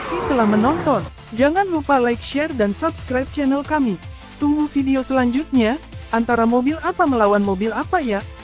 kasih telah menonton. Jangan lupa like, share, dan subscribe channel kami. Tunggu video selanjutnya, antara mobil apa melawan mobil apa ya?